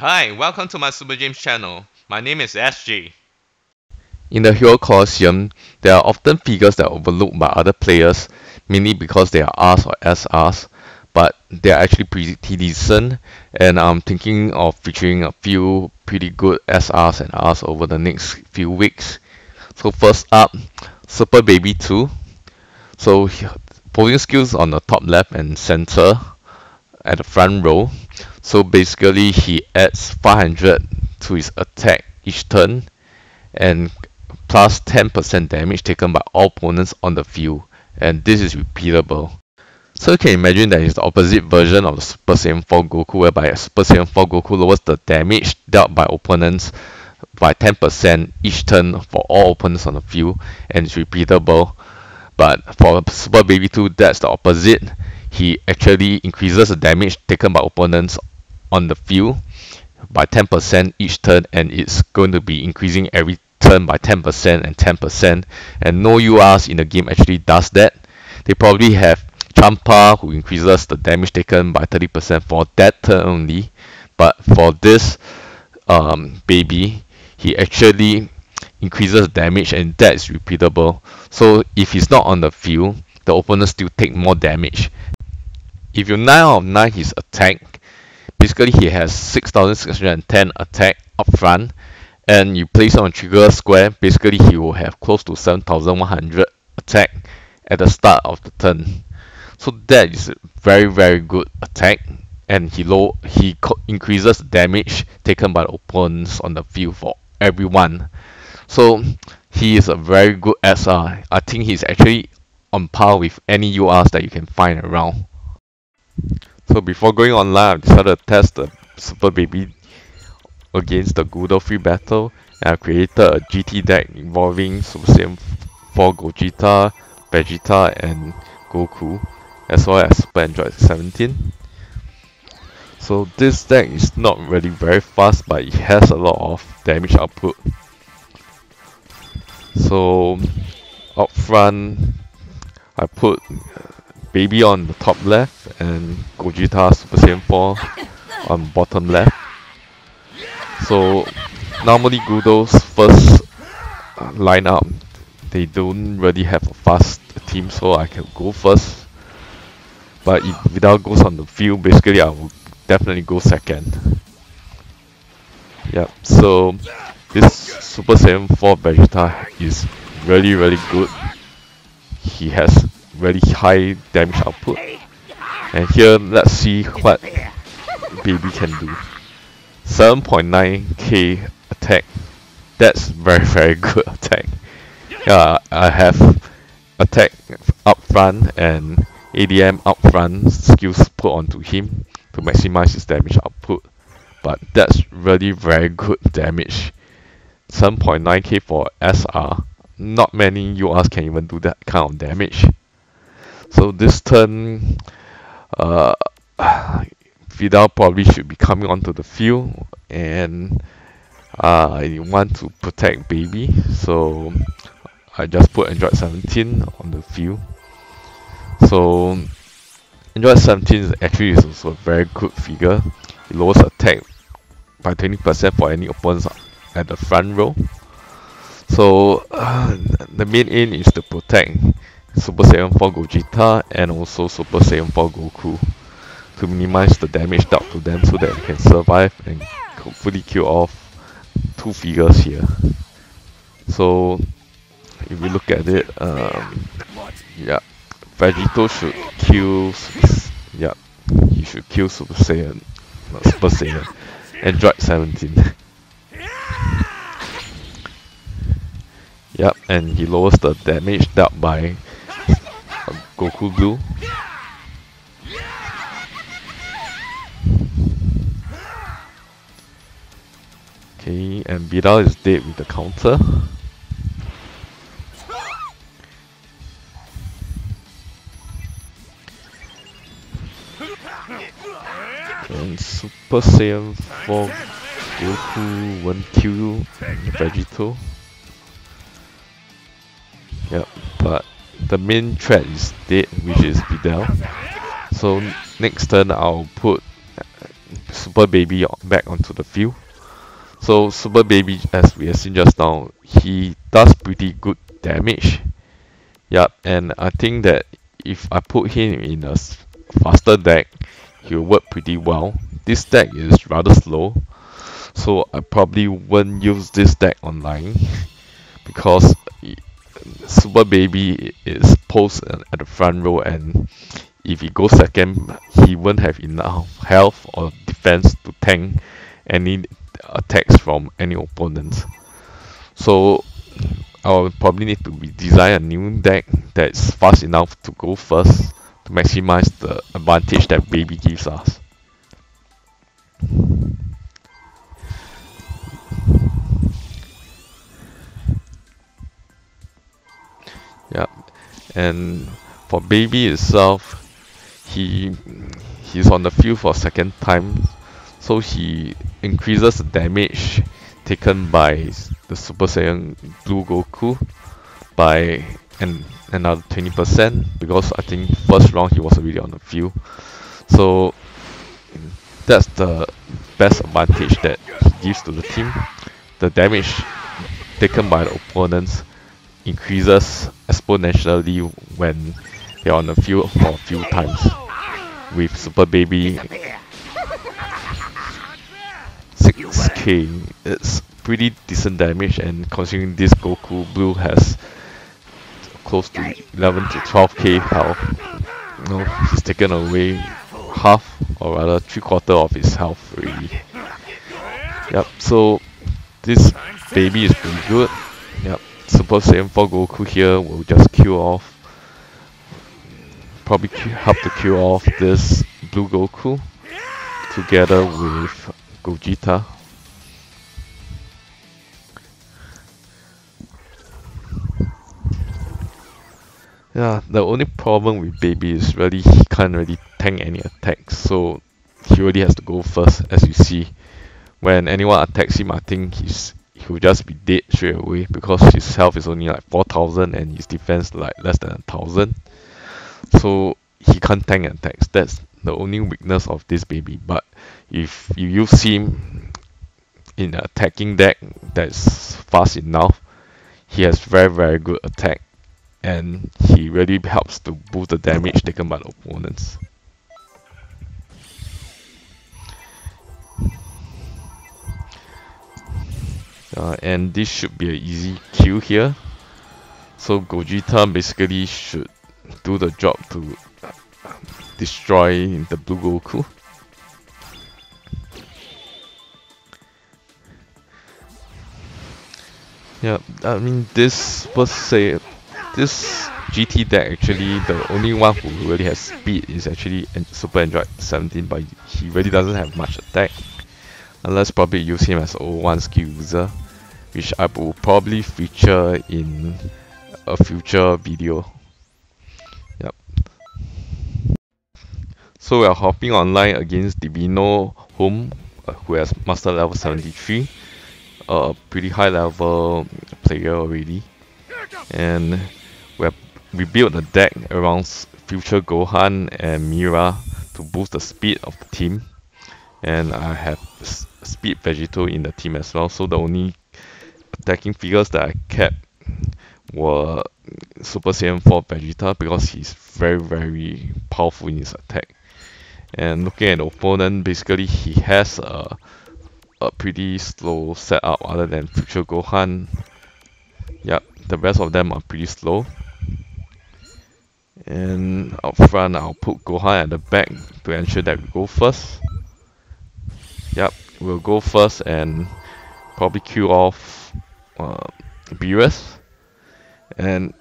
Hi, welcome to my Super James channel. My name is SG. In the Hero Colosseum, there are often figures that are overlooked by other players, mainly because they are Rs or SRs, but they are actually pretty decent, and I'm thinking of featuring a few pretty good SRs and Rs over the next few weeks. So first up, Super Baby 2. So posing skills on the top left and center at the front row. So basically he adds 500 to his attack each turn and plus 10% damage taken by all opponents on the field, and this is repeatable. So you can imagine that it's the opposite version of the Super Saiyan 4 Goku, whereby Super Saiyan 4 Goku lowers the damage dealt by opponents by 10% each turn for all opponents on the field, and it's repeatable. But for Super Baby 2, that's the opposite. He actually increases the damage taken by opponents on the field by 10% each turn, and it's going to be increasing every turn by 10% and 10%, and no URs in the game actually does that. They probably have Champa, who increases the damage taken by 30% for that turn only, but for this baby, he actually increases damage, and that is repeatable. So if he's not on the field, the opponents still take more damage. If you 9 out of 9 his attack, basically he has 6610 attack up front, and you place on trigger square, basically he will have close to 7100 attack at the start of the turn. So that is a very good attack, and he increases damage taken by the opponents on the field for everyone. So he is a very good SR. I think he's actually on par with any URs that you can find around. So before going online, I've decided to test the Super Baby against the Gudo free battle, and I created a GT deck involving Super Saiyan 4 Gogeta, Vegeta and Goku, as well as Super Android 17. So this deck is not really very fast, but it has a lot of damage output. So up front, I put Baby on the top left and Gogeta Super Saiyan 4 on bottom left. So normally Gudo's first lineup, they don't really have a fast team, so I can go first. But if Videl goes on the field, basically I will definitely go second. Yep. So this Super Saiyan 4 Vegeta is really good. He has really high damage output, and here let's see what Baby can do. 7.9k attack, that's very good attack. I have attack up front and ADM up front skills put onto him to maximize his damage output, but that's really very good damage. 7.9k for SR, not many URs can even do that kind of damage. So this turn, Videl probably should be coming onto the field, and I want to protect Baby, so I just put Android 17 on the field. So Android 17 is actually also a very good figure. It lowers attack by 20% for any opponents at the front row. So the main aim is to protect Super Saiyan 4 Gogeta and also Super Saiyan 4 Goku to minimize the damage dealt to them, so that they can survive and hopefully kill off two figures here. So if we look at it, yeah, Vegito should kill. Yeah, he should kill Super Saiyan, not Super Saiyan, Android 17. Yep, and he lowers the damage dealt by Goku Blue. Okay, and Videl is dead with the counter. And Super Saiyan 4 Goku won't kill Vegito. Yep, but the main threat is dead, which is Videl. So next turn I'll put Super Baby back onto the field. So Super Baby, as we have seen just now, he does pretty good damage. Yep, and I think that if I put him in a faster deck, he'll work pretty well. This deck is rather slow, so I probably won't use this deck online because Super Baby is posed at the front row, and if he goes second, he won't have enough health or defense to tank any attacks from any opponents. So I'll probably need to redesign a new deck that's fast enough to go first to maximize the advantage that Baby gives us. Yep, and for Baby itself, he's on the field for second time, so he increases the damage taken by the Super Saiyan Blue Goku by another 20%, because I think first round he was already on the field. So that's the best advantage that he gives to the team. The damage taken by the opponents increases exponentially when they're on the field for a few times. With Super Baby 6k, it's pretty decent damage, and considering this Goku Blue has close to 11 to 12k health, you know, he's taken away half, or rather 3/4 of his health already. Yep, so this Baby is pretty good. Yep, Super Saiyan 4 Goku here will just kill off, probably help to kill off this Blue Goku together with Gogeta. Yeah, the only problem with Baby is really he can't really tank any attacks, so he really has to go first. As you see, when anyone attacks him, I think he'll just be dead straight away, because his health is only like 4,000 and his defense like less than 1,000, so he can't tank attacks. That's the only weakness of this Baby. But if you use him in an attacking deck that's fast enough, he has very, very good attack, and he really helps to boost the damage taken by the opponents. And this should be an easy kill here. So Gogeta basically should do the job to destroy the Blue Goku. Yeah, I mean, this was this GT deck, actually the only one who really has speed is actually Super Android 17, but he really doesn't have much attack, unless probably use him as O1 skill user, which I will probably feature in a future video. Yep. So we are hopping online against Divino Home, who has master level 73, a pretty high level player already, and we built the deck around Future Gohan and Mira to boost the speed of the team, and I have Speed Vegito in the team as well, so the only attacking figures that I kept were Super Saiyan 4 Vegeta, because he's very, very powerful in his attack. And looking at the opponent, basically he has a pretty slow setup other than Future Gohan. Yep, the rest of them are pretty slow. And up front, I'll put Gohan at the back to ensure that we go first. Yep, we'll go first and probably queue off Beerus. And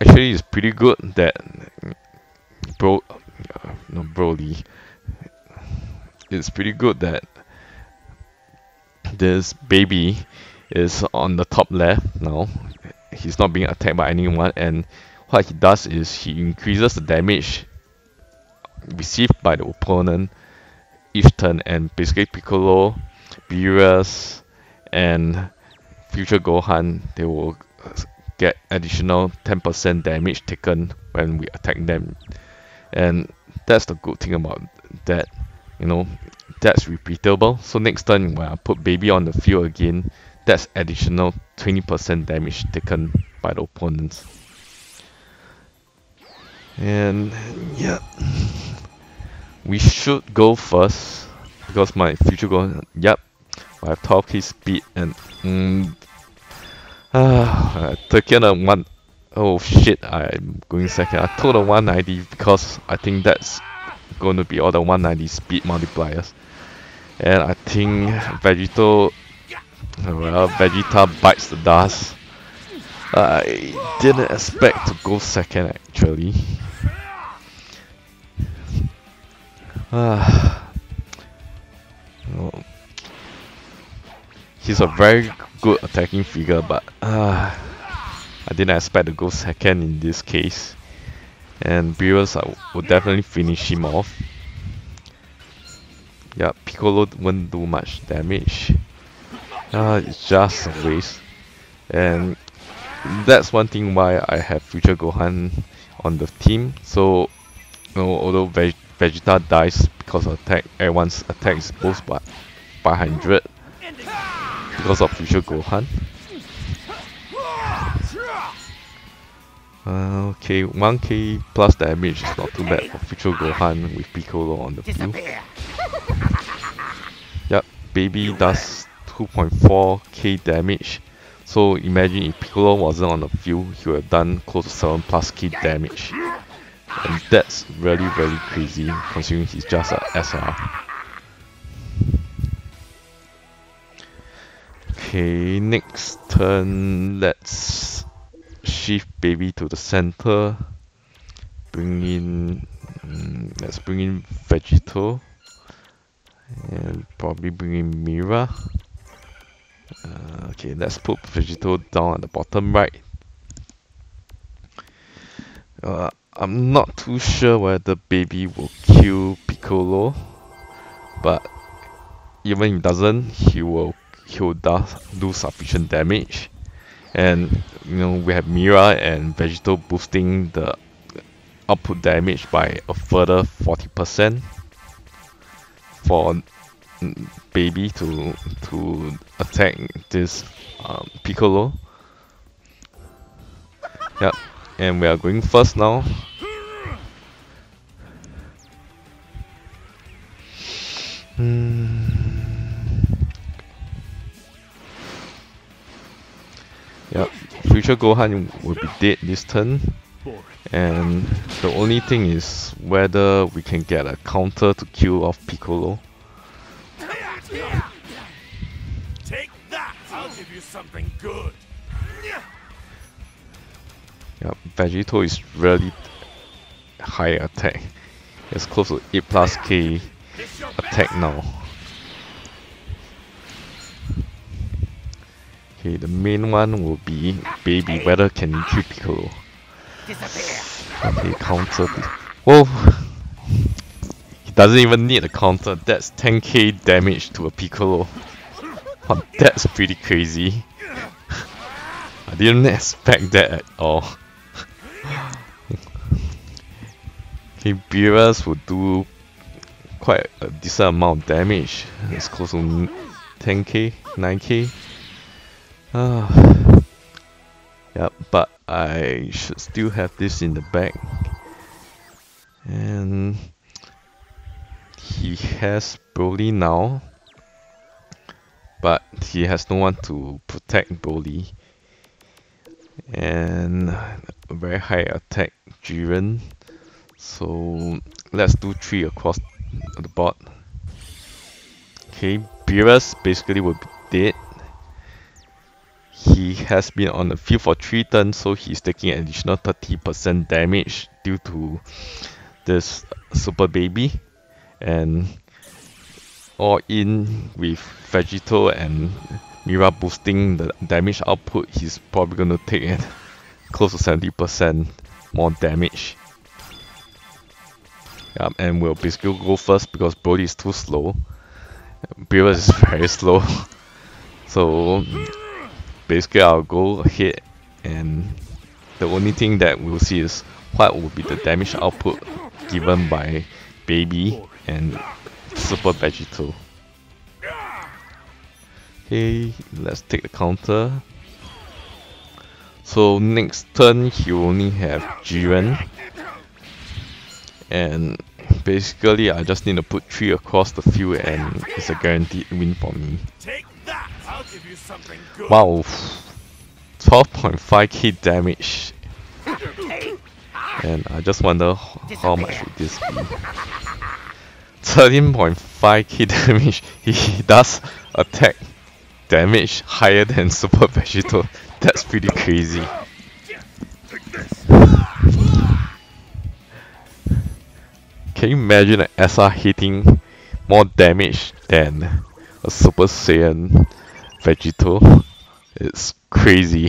actually, it's pretty good that Broly. It's pretty good that this Baby is on the top left now. He's not being attacked by anyone, and what he does is he increases the damage received by the opponent each turn, and basically Piccolo, Beerus, and Future Gohan, they will get additional 10% damage taken when we attack them. And that's the good thing about that, you know, that's repeatable. So next turn when I put baby on the field again, that's additional 20% damage taken by the opponents. And yeah, we should go first because my future goal, yep, I have 12k speed and 31. Oh shit, I'm going second. I told the 190 because I think that's going to be all the 190 speed multipliers. And I think Vegito, well, Vegeta bites the dust. I didn't expect to go second actually. Oh. He's a very good attacking figure, but I didn't expect to go second in this case. And Beerus would definitely finish him off. Yeah, Piccolo won't do much damage. It's just a waste. And that's one thing why I have Future Gohan on the team. So, you know, although Vegeta dies because of attack, everyone's attack is both by 500 because of Future Gohan. Okay, 1k plus damage is not too bad for Future Gohan with Piccolo on the field. Yep, baby does 2.4k damage. So imagine if Piccolo wasn't on the field, he would have done close to 7 plus k damage. And that's really, really crazy considering he's just an SR. Okay, next turn, let's shift baby to the center. Bring in, let's bring in Vegito. And probably bring in Mira. Okay, let's put Vegito down at the bottom right. I'm not too sure whether baby will kill Piccolo, but even if it doesn't, he will do sufficient damage. And you know, we have Mira and Vegito boosting the output damage by a further 40% for baby to attack this Piccolo. Yep, and we are going first now. Yep, Future Gohan will be dead this turn, and the only thing is whether we can get a counter to kill off Piccolo. Take that! I'll give you something good. Yeah, Vegito is really high attack. It's close to 8 plus K attack now. Okay, the main one will be baby. Whether can kill Piccolo. Okay, counter. Whoa. Doesn't even need a counter, that's 10k damage to a Piccolo. Oh, that's pretty crazy. I didn't expect that at all. Okay, Beerus will do quite a decent amount of damage. It's close to 10k, 9k. Yeah, but I should still have this in the bag. And he has Broly now, but he has no one to protect Broly, and a very high attack Jiren. So let's do 3 across the board. Okay, Beerus basically will be dead. He has been on the field for 3 turns, so he's taking an additional 30% damage due to this Super Baby. And all in with Vegito and Mira boosting the damage output, he's probably going to take it close to 70% more damage. Yep, and we'll basically go first because Broly is too slow. Beerus is very slow. So basically I'll go ahead, and the only thing that we'll see is what will be the damage output given by baby and Super Vegito. Okay, let's take the counter. So next turn he only have Jiren, and basically I just need to put 3 across the field and it's a guaranteed win for me. Wow, 12.5k damage, and I just wonder how much would this be. 13.5k damage, he does attack damage higher than Super Vegito. That's pretty crazy. Can you imagine an SR hitting more damage than a Super Saiyan Vegito? It's crazy.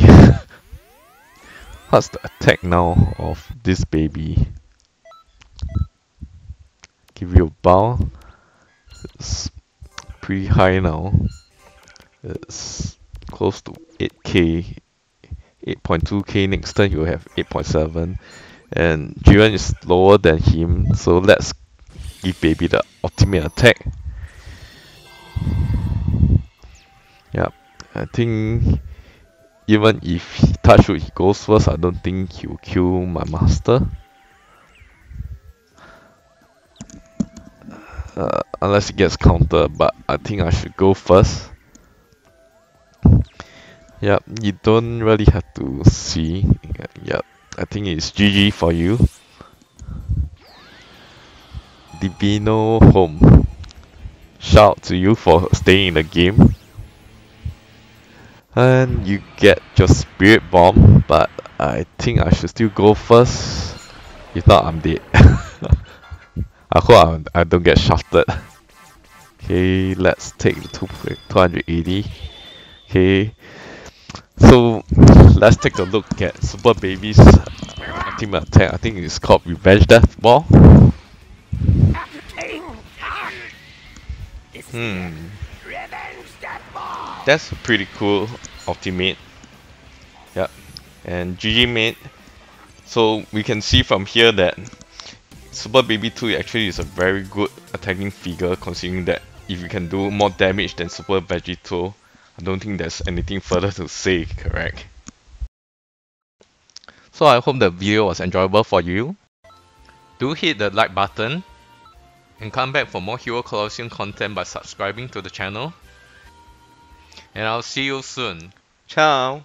What's the attack now of this baby? Give you a bow. It's pretty high now. It's close to 8k, 8.2k. Next turn you'll have 8.7, and Jiren is lower than him, so let's give baby the ultimate attack. Yep, I think even if he touchwood he goes first, I don't think he'll kill my master. Unless it gets countered, but I think I should go first. Yep, you don't really have to see. Yep, I think it's GG for you. Divino Home, shout to you for staying in the game. And you get your spirit bomb, but I think I should still go first. If not, I'm dead. I hope I don't get shafted. Okay, let's take the 280. Okay, so let's take a look at Super Baby's ultimate attack. I think it's called Revenge Death Ball. That's a pretty cool ultimate. Yep, and GG mate. So we can see from here that Super Baby 2 actually is a very good attacking figure, considering that if you can do more damage than Super Vegito, I don't think there's anything further to say, correct? So I hope the video was enjoyable for you. Do hit the like button and come back for more Hero Colosseum content by subscribing to the channel. And I'll see you soon. Ciao!